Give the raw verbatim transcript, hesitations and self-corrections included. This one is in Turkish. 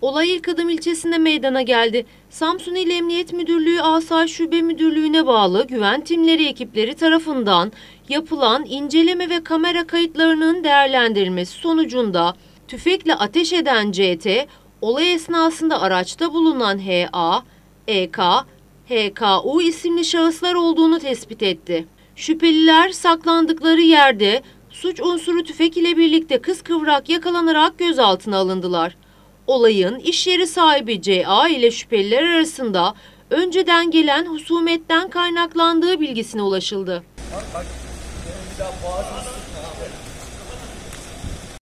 Olay İlkadım ilçesinde meydana geldi. Samsun İl Emniyet Müdürlüğü Asayiş Şube Müdürlüğü'ne bağlı Güven Timleri ekipleri tarafından yapılan inceleme ve kamera kayıtlarının değerlendirilmesi sonucunda tüfekle ateş eden C T, olay esnasında araçta bulunan H A, E K, H K U isimli şahıslar olduğunu tespit etti. Şüpheliler saklandıkları yerde suç unsuru tüfek ile birlikte kıskıvrak yakalanarak gözaltına alındılar. Olayın iş yeri sahibi C A ile şüpheliler arasında önceden gelen husumetten kaynaklandığı bilgisine ulaşıldı.